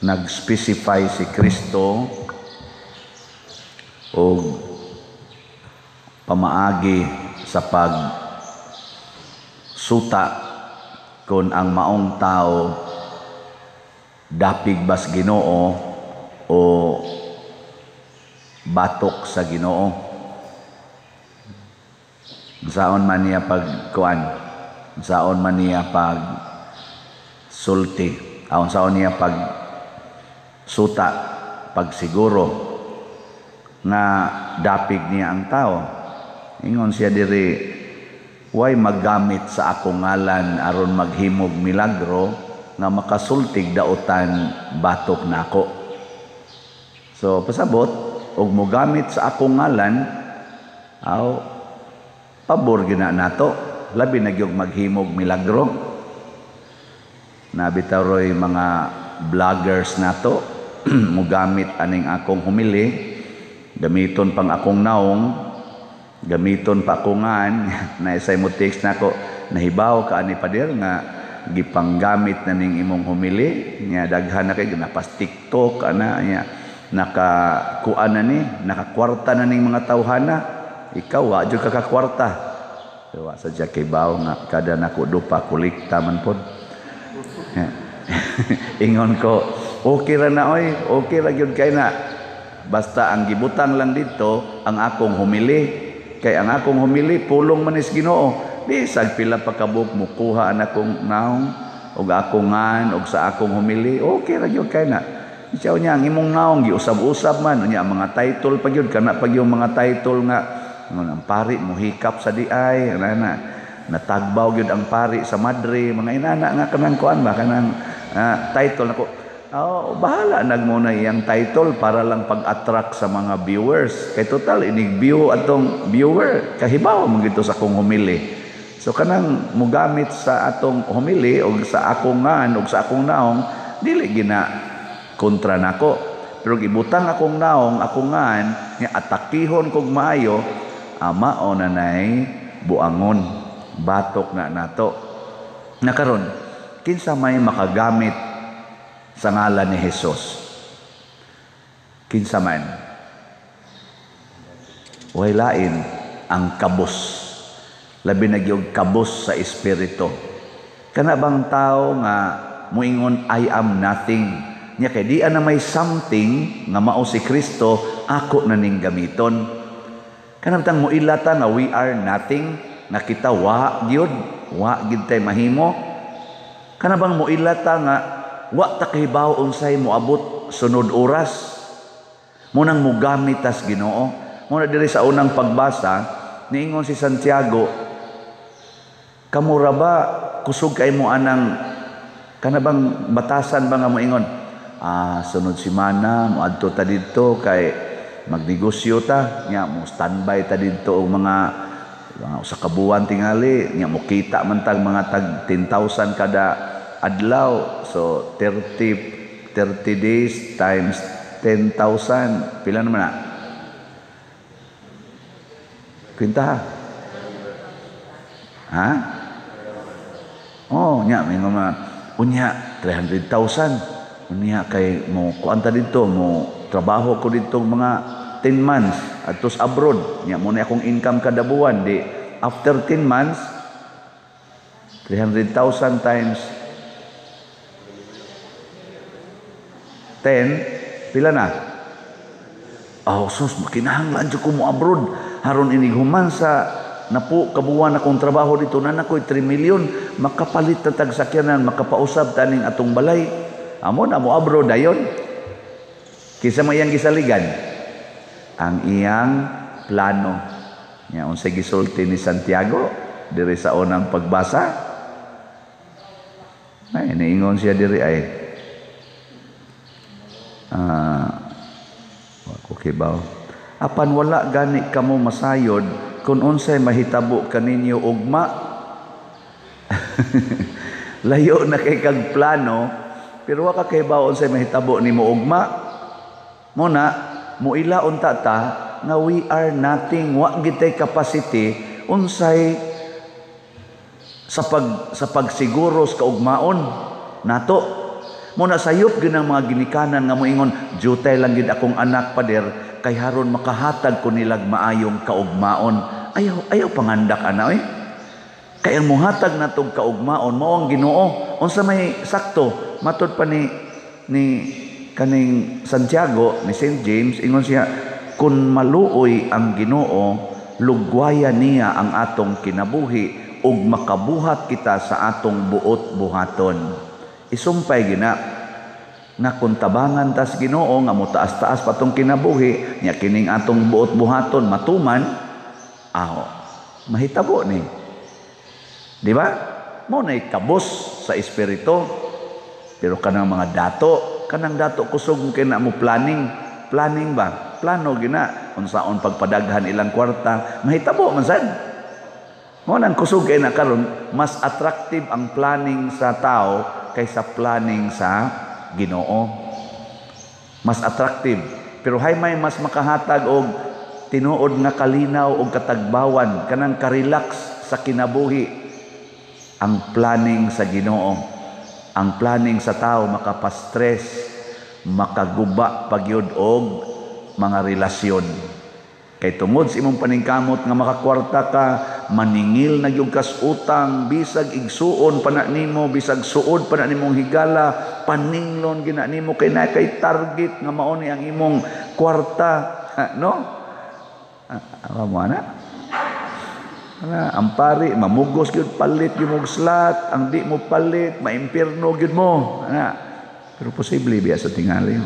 nag-specify si Kristo o pamaagi sa pagsuta kung ang maong tao dapig bas Ginoo o batok sa Ginoo. Saon man niya pagkuan, saon man niya pag sulti, saon niya pag suta, pagsiguro nga dapig niya ang tao. Ingon siya diri, way maggamit sa akong ngalan aron maghimog milagro nga makasultig daotan batok nako. So pasabot og mogamit sa akong ngalan aw pabor gina nato, labi nagyog maghimog milagro. Nabitaroy mga vloggers nato, mugamit aning akong humili, gamiton pang akong naong, gamiton pa akungan, naisay mo text nako, nahibaw ka ani pader nga gipanggamit na ning imong humili, nya daghan na kay ginapas TikTok ana nya nakakuan na ni, nakakwarta na ning mga tawhana. Ikaw wa jud ka kakwarta. Wa sadya kay bawo nga kada nako dupa kulikta man pod. Ingon ko, okay ra na oy, okay ra gyud kay na. Basta ang gibutang lang dito ang akong humili. Kay ang akong humili pulong manis Ginoo. Bisag pila pa kabuk mo kuha an akong naong og akongan og sa akong humili, okay ra gyud kay na. Isaw niya ang imong naong giusab-usab man unya mga title pa gyud kana pag yung mga title nga ang pari mo hikap sa diay na natagbaw gyud ang pari sa Madre mga inana nga kanang kuan ba kanang title nako bahala nagmuna iyang title para lang pag-attract sa mga viewers kay total inig view atong viewer kahibaw mo gito sa akong humili so kanang mugamit sa atong humili og sa akong ngan og sa akong naong dili gina kontra nako pero gibutang akong naong akong ngan nya atakihon kog maayo. Ama o nanay, buangon, batok na nato. Nakaron, kinsa may makagamit sa ngalan ni Jesus? Kinsa man? Way lain ang kabus. Labi na gyud kabus sa espiritu. Kana bang tao nga muingon I am nothing. Nya kay di ana may something nga mao si Kristo, ako na ning gamiton. Kanamtang mo ilata na we are nothing, na kita wa gyud tay mahimo. Kanabang mo ilata nga wa ta kahibaw unsay moabot sunod oras. Munang mugamit tas Ginoo. Muna diri sa unang pagbasa niingon si Santiago, kamura ba kusog kay mo anang kanabang batasan ba nga moingon? Sunod simana moadto ta didto kay magnegosyo ta nya mo standby ta didto og mga usa ka buwan tingali nya mo kita man tag mga tag 10,000 kada adlaw so 30 days times 10,000 pila naman na kwenta ha nya may mga unya 300,000 unya kay mo kuanta didto mo trabaho ko dito mga 10 months atos abroad nya mo na akong income kada buwan di after 10 months 300,000 times 10 pila na sus makinahanglan jud ko mo abroad haron inig human sa napo kabuwan akong trabaho dito na nakoy 3 million makapalit na tag sakyanan makapausab taning atong balay amo na mo abroad dayon. Kisa mayang gisaligan ang iyang plano nya unsay gisulti ni Santiago diri sa unang pagbasa ay niingon siya diri ay kukibaw apan wala gani kamo masayod kun unsay mahitabo kaninyo ugma. Layo na kay kag plano pero wa ka kay baon unsay mahitabo nimo ugma. Muna, muila unta ta nga we are nothing, wa gitay capacity unsay sa pagsiguro sa kaugmaon nato. Muna sayop ginang mga ginikanan nga moingon, jutay lang gid akong anak pader, kay haron makahatag ko nilag maayong kaugmaon. Ayaw pangandak ana eh. Kay ang muhatag natong kaugmaon mao ang Ginoo. Unsa may sakto matud pa ni kaning Santiago, ni St. James, ingon siya, kun maluoy ang Ginoo, lugwayan niya ang atong kinabuhi ug makabuhat kita sa atong buot buhaton. Isumpay gina na kung tabangan tas Ginoo nga mutaas-taas patong kinabuhi nya kining atong buot buhaton matuman aho mahitabo ni, di ba? Mo nay kabos sa espiritu, pero kanang mga dato, kanang dato kusog kina mo planning ba plano gina unsaon pagpadaghan ilang kwarta, mahitabo man sad mo nang kusog na karon. Mas attractive ang planning sa tao kaysa planning sa Ginoo. Mas attractive. Pero hay may mas makahatag og tinuod nga kalinaw og katagbawan, kanang karelax sa kinabuhi ang planning sa Ginoo. Ang planning sa tao makapastress, makaguba pagyud og mga relasyon. Kay tungod sa imong paningkamot nga makakwarta ka, maningil na yung kasutang, bisag igsuon pa na nimo, bisag suod pa na nimong higala, paninglon gina nimo kay na kay target nga mao ni ang imong kwarta, no? Alam mo na? Ang pari, mamugos yun palit yung slat, ang di mo palit, maimpirno yun mo. Ana. Pero posible biya sa tingali.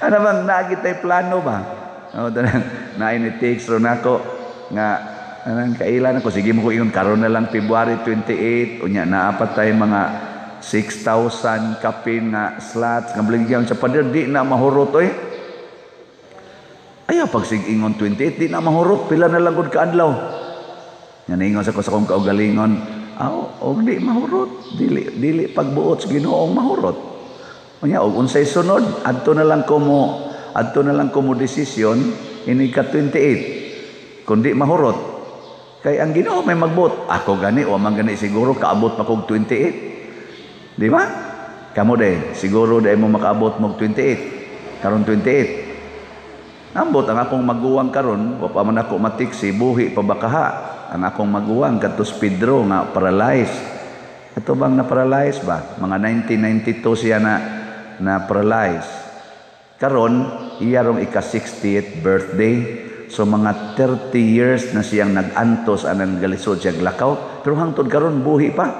Ano bang nagitay plano ba? Oh, na ini-text ron ako nga anang kailan ako sige mo ko iyon karon na lang February 28 unya na apat tay mga 6,000 kapin nga slots nga bligyan sa pader di na mahurot oy. Ayaw pag sig ingon 28 di na mahurot pila na lang gud ka adlaw. Nga ningon sa ko sa kong kaugalingon, og di mahurot, dili pagbuot sa Ginoo mahurot. Unya og unsay sunod adto na lang ko mo desisyon ini ka 28 kundi mahurot kay ang Ginoo may magbuot ako gani o man gani siguro kaabot pa kog 28, di ba? Kamo day siguro day mo makaabot mo 28 karon 28 ambot ang akong maguwang karon wa pa man ako matiksi buhi pa bakaha ang akong maguwang kadtos Pedro nga paralyzed ato bang na paralyzed ba mga 1992 siya na paralyzed. Karon, iyarong ika 60th birthday. So mga 30 years na siyang nag-antos anang galisod siya glakaw. Pero hangtod karon buhi pa.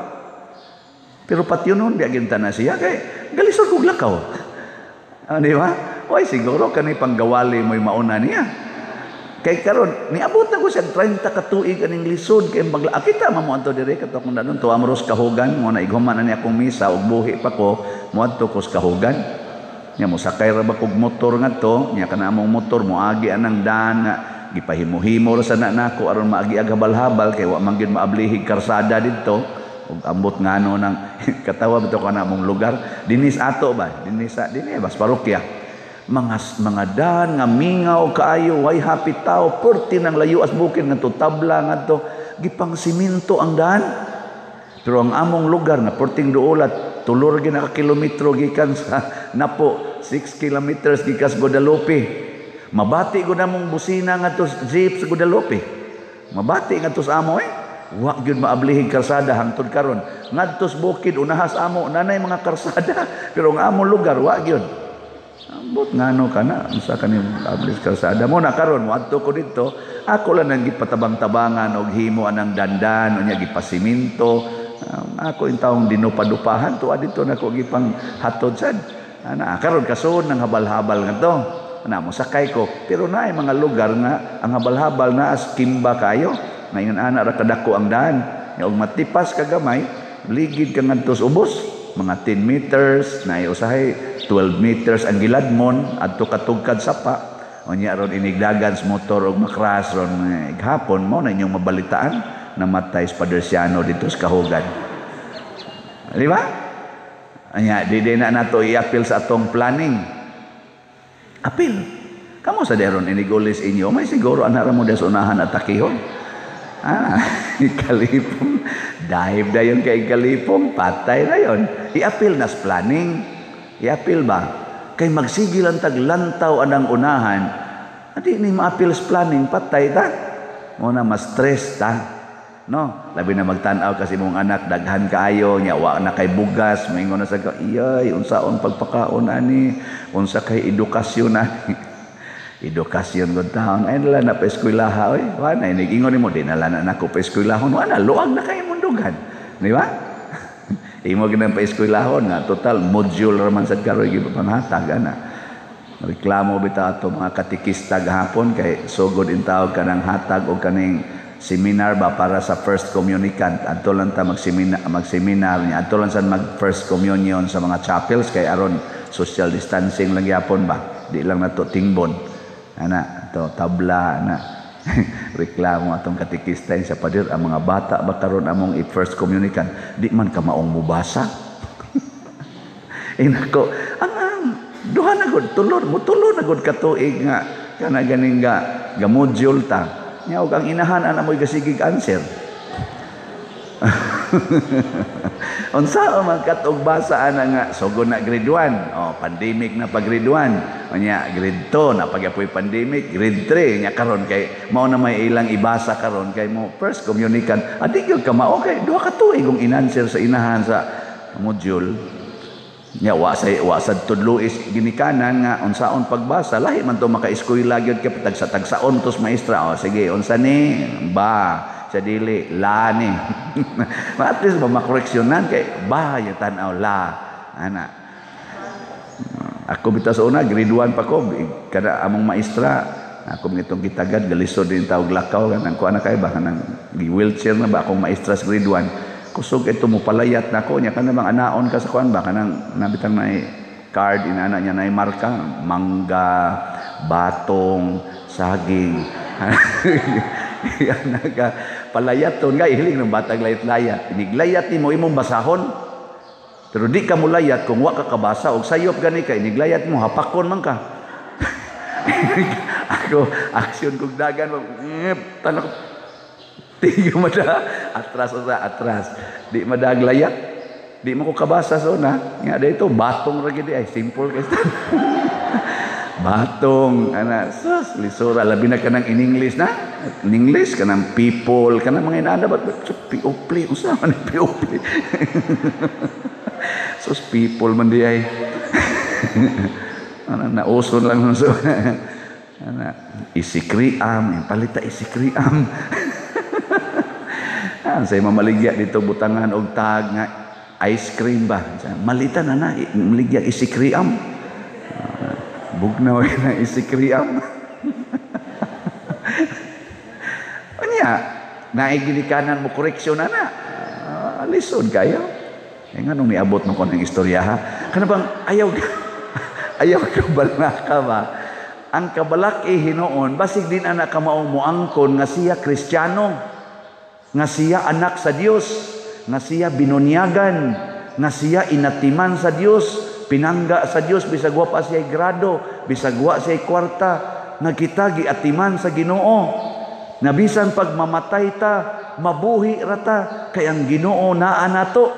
Pero pati yun nun, biaginta na siya. Kaya galisod ko glakaw. Di ba? Uy, siguro kanay panggawali mo'y mauna niya. Kaya karon, niabot na ko siya 30 katuig aning lisod. Kaya magla, akita mamuanto diri. Kato akong nanon, tuamros kahugan. Muna igumanan niya akong misa. O buhi pa ko, muanto ko kahugan. Nya mo sakay ra ba kog motor nga to nya kana among motor mo agi anang daan nga gipahimo-himo ra sana nako aron maagi ag habal-habal kay wa man gid maablihig karsada didto ug ambot ngano nang katawa bitaw kana among lugar dinis ato ba dinis dinhi bas parokya mga daan nga mingaw kaayo way happy tao perti nang layo as bukid nga to tabla nga to gipang siminto ang daan pero ang among lugar na perting duolat tulor gid na kilometro gikan sa napo 6 kilometers gikas Guadalupe. Mabati ko na mong busina nga to jeep sa Guadalupe. Mabati nga to sa amo eh. Wa gyud maablihig karsada hangtod karon. Ngadtos bukid unahas amo nanay mga karsada pero ang among lugar wa gyud. Ambot ngano kana unsa kaning maablihig karsada mo na karon mo adto ko didto ako lang nang gipatabang-tabangan og himo anang dandan unya gipasiminto ako intawong dinupadupahan to adto nako gipang hatod sad. Ana karon kasoon ng habal-habal nga to. Ana mo sakay ko pero naay mga lugar nga ang habal-habal na as kimba kayo. Ngayon ana ra kadako ang daan. Ya og matipas ka gamay, ligid ka ngadtos ubos, mga 10 meters naay usahay 12 meters ang giladmon adto katugkad sapa. Unya ron inigdagan sa motor og makras ron ighapon mo na inyong mabalitaan namatay si Padre Ciano dito sa kahugan. Di ba? Anya, di na nato i-appeal sa atong planning. Appeal. Kamu sa deron inigulis inyo, may siguro anara mo desunahan at takihon. Ikalipong, dahib na yun kay Ikalipong, patay na yun. Iapil nas planning, iapil ba? Kay magsigil ang taglantaw anang unahan, hindi ni maapil sa planning, patay ta. Muna ma-stress ta. No? Labi na magtanaw kasi mong anak, daghan kaayo, nyawa na kay bugas, maingon na sa ka, iyay, unsaon pagpakaon ani, unsa kay edukasyon ani. Edukasyon ko taon, ay nala na peskwilaha, oy, wala na, iningingon mo, di nala na ako peskwilahon, wala, luwag na kayo mundugan, di ba? Imo ginang peskwilahon nga, total, modular man sa karoy, panghatag, ana. Reklamo bita ato mga katikista gahapon, kay sugod in tawag ka ng hatag o kaning seminar ba para sa first communicant, adto lang ta mag-seminar niya, adto lang sa mag-first communion sa mga chapels, kay aron social distancing lang yapon ba, di lang nato tingbon. Anak atau tabla anak reklamo atong katikista sa padir ang mga bata bakaron among i-first communicant di man ka maong mubasa. Inako ang duha na gud tulor na gud ka tuig nga kana ganing ga module ta nya og ang inahan ana moy gasigig answer. Unsa man katog basa ana nga sugod na grade 1 oh pandemic na pag grade 1 nya grade 2 na pagapoy pandemic grade 3 nya karon kay mao na may ilang ibasa karon kay mo first communicant adi gyud ka mao kay duha ka tuig kung inanswer sa inahan sa module nya wa sad tudlo is ginikanan nga unsaon pagbasa lahi man to makaeskwela gyud kay tagsaon tos maestra oh sige unsa ni ba sa dili la ni at least makoreksyonan kay bahaya tanaw la ana ako bitaw sa una grade 1 pa ko kada among maestra ako nitong gitagad galisod din tawag lakaw kanang ko ana kay ba kanang wheelchair na ba akong maestra sa grade 1 kusog ito mo palayat nako nya kana bang anaon ka sa kuan ba kanang nabitang may card inana nya nay marka mangga batong saging yan nga palayat ton nga ihiling ng batang layat-layat iniglayat ni mo imong basahon pero di ka mo layat kung wa ka kabasa og sayop gani ka iniglayat mo hapakon man ka. Ako aksyon kog dagan tanok tiyo mada atras sa atras di madag layat di mo ko kabasa so na nga dito batong ra gid ay simple kay batong ana sus lisura labi na kanang in English na in English kanang people kanang mga inaanda ba people usa man people sus people man di ay ana nauson lang so ana isikriam palita isikriam ah say mamaligya dito butangan og tag nga ice cream ba malita na na maligya isikriam bugnaw na isikriam. Anya, naigilikanan mo koreksyon na na. Lisod kayo. E nga nung niabot mo ko ng istorya ha. Kana bang ayaw kabalaka ba? Ang kabalaki hinoon, basig din anak ka maumuangkon nga siya kristyano, nga siya anak sa Dios, nga siya binunyagan, nga siya inatiman sa Dios, pinangga sa Dios bisag wa pa siya grado bisag wa siya kwarta nagkitagi atiman sa Ginoo na bisan pag mamatay ta mabuhi ra ta kay ang Ginoo naa nato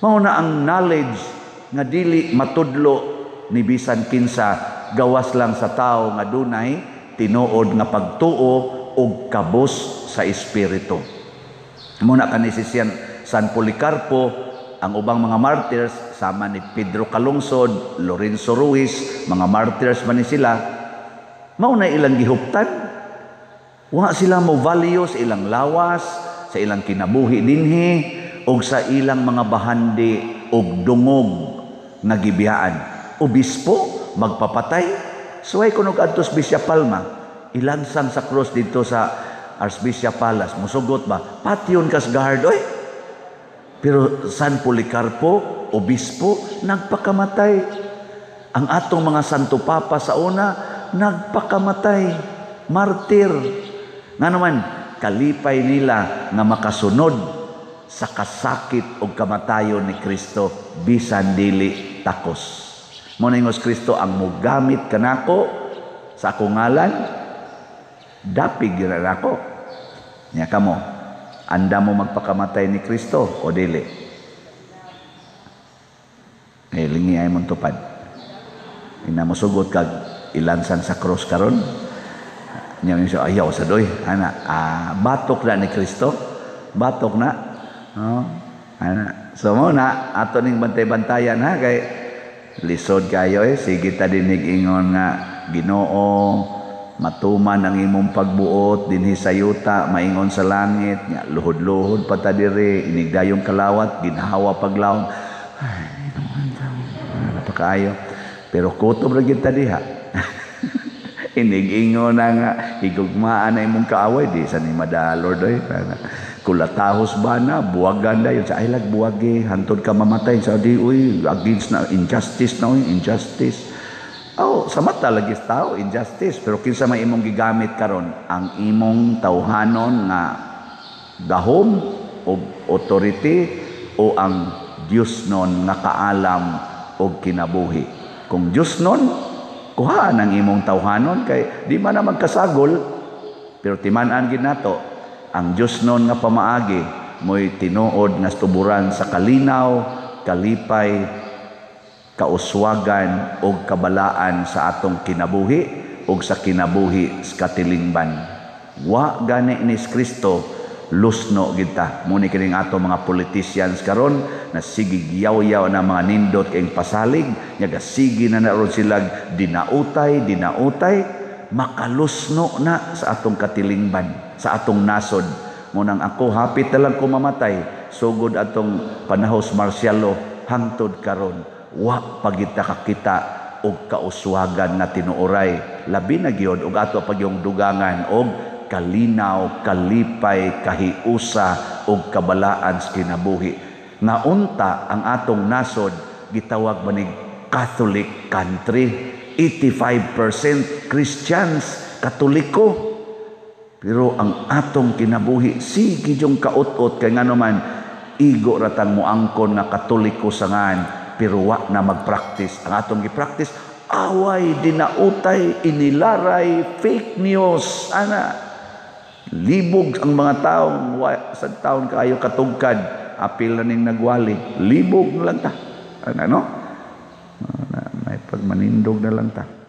mao na ang knowledge nga dili matudlo ni bisan kinsa gawas lang sa tawo nga dunay tinuod nga pagtuo og kabus sa espiritu mao na kani si San Policarpo. Ang ubang mga martyrs, sama ni Pedro Calungsod, Lorenzo Ruiz, mga martyrs man ni sila, mauna ilang gihuptan. Wa sila mo values, ilang lawas, sa ilang kinabuhi dinhi, o sa ilang mga bahandi o dungog na gibiyaan. Obispo, magpapatay. So ay kunog atos Bishop Palma, ilansang sa cross dito sa Archbishop Palace. Musugot ba? Patyon kas gahardoy. Pero San Policarpo, obispo, nagpakamatay. Ang atong mga Santo Papa sa una, nagpakamatay. Martir. Nga naman, kalipay nila nga makasunod sa kasakit o kamatayon ni Kristo, bisan dili takos. Muna ingos Kristo, ang mugamit kanako sa akong ngalan, dapig yun ako. Nya kamo, anda mau magpakamatay ni Kristo o dili? Eh, lingi ay mong tupad. Inamusugot kag ilansan sa cross karon. Nya minsan, ayaw sa doy. Ana, batok na ni Kristo. Batok na. No? Ana, so muna, ato ning bantay-bantayan ha, kay lisod kayo eh. Sige ta dinig ingon nga, Ginoo, matuman ang imong pagbuot dinhi sayuta maingon sa langit, nya luhod-luhod pa ta diri, inigdayong kalawat, ginhawa paglaom. Ay, napakaayo. Pero kutob ra gyud ta diha. Inig-ingon nga higugmaan na imong kaaway di sa ni madalord oy. Kulatahos ba na buwagan dayon sa ilag buwagi hantod ka mamatay sa di uy against na injustice na uy injustice. Oh, sama talaga tao, injustice. Pero kinsa may imong gigamit karon ang imong tawhanon nga dahom o authority o ang Dios non nga kaalam og kinabuhi. Kung Dios non, kuhaan ang imong tawhanon kay di man na magkasagol, pero timan-an gid nato ang Dios non nga pamaagi moy tinuod nga tuburan sa kalinaw, kalipay, kauswagan o kabalaan sa atong kinabuhi o sa kinabuhi sa katilingban. Wa gani ni Kristo lusno kita. Muni kining atong mga politicians karon na sige giyaw-yaw na mga nindot kayong pasalig, nga sige na naroon silang dinautay, makalusno na sa atong katilingban, sa atong nasod. Munang ako, hapit na lang ko mamatay, sugod atong panahos marsyalo, hangtod karon. Wa pagita kakita og kauswagan na tinuoray labi na gyud og ato pagyong dugangan og kalinaw, kalipay, kahiusa og kabalaan sa kinabuhi. Nga unta ang atong nasod gitawag manig Catholic country, 85% Christians, Katoliko. Pero ang atong kinabuhi sige jung kaot-ot kay nganuman igo ratang moangkon nga Katoliko sangan. Pero wa na magpraktis ang atong gipraktis away, dinautay, inilaray, fake news. Ana, libog ang mga taong sa taon kayo katugkad, apil na ning nagwali, libog na lang ta. Ano, may pagmanindog na lang ta.